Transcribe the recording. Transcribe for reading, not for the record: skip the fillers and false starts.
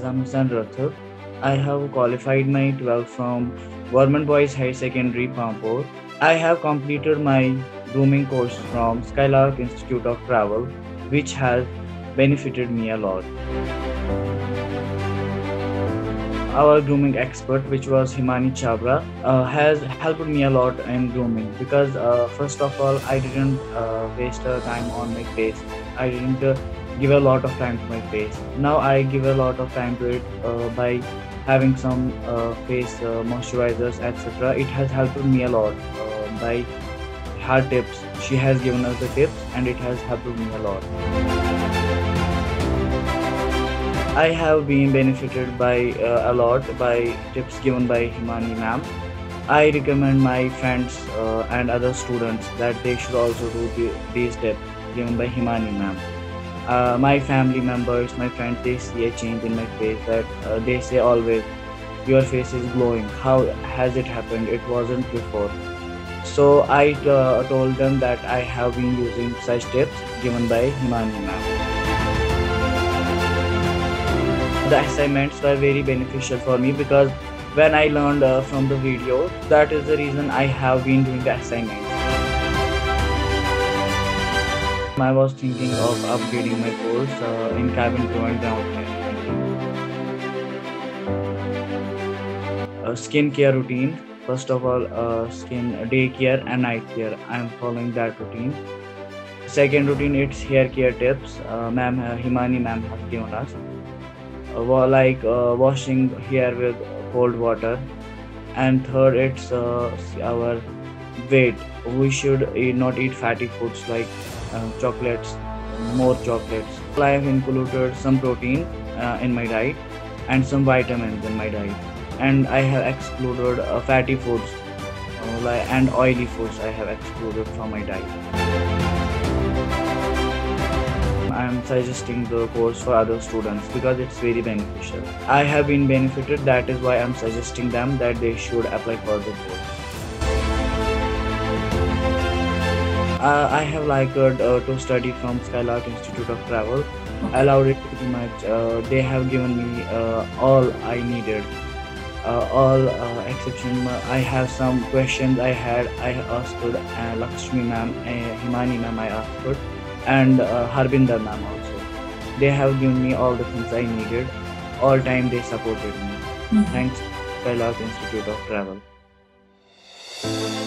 as I'm Sanrathu. I have qualified my 12th from Government Boys High Secondary, Pampore. I have completed my grooming course from Skylark Institute of Travel, which has benefited me a lot. Our grooming expert, which was Himani Chhabra, has helped me a lot in grooming because first of all, I didn't waste time on my face. I didn't give a lot of time to my face. Now I give a lot of time to it by having some face moisturizers, etc. It has helped me a lot by her tips. She has given us the tips and it has helped me a lot. I have been benefited by a lot by tips given by Himani ma'am. I recommend my friends and other students that they should also do these tips given by Himani ma'am. My family members, my friends, they see a change in my face that they say always, your face is glowing. How has it happened? It wasn't before. So I told them that I have been using such tips given by Himani ma'am. The assignments were very beneficial for me because when I learned from the video, that is the reason I have been doing the assignments. I was thinking of upgrading my course in cabin crew and ground handling. Skin care routine. First of all, skin day care and night care. I am following that routine. Second routine, it's hair care tips. Ma'am Himani ma'am has given us. Like washing hair with cold water, and third it's our weight. We should not eat fatty foods like chocolates, more chocolates. I have included some protein in my diet and some vitamins in my diet, and I have excluded fatty foods and oily foods. I have excluded from my diet. I am suggesting the course for other students because it's very beneficial. I have been benefited, that is why I am suggesting them that they should apply for the course. I have liked to study from Skylark Institute of Travel. Allowed it pretty much. They have given me all I needed. All exception, I have some questions I asked Lakshmi ma'am, Himani ma'am I asked for, and Harbinder ma'am also. They have given me all the things I needed. All time they supported me. Thanks to Skylark Institute of Travel.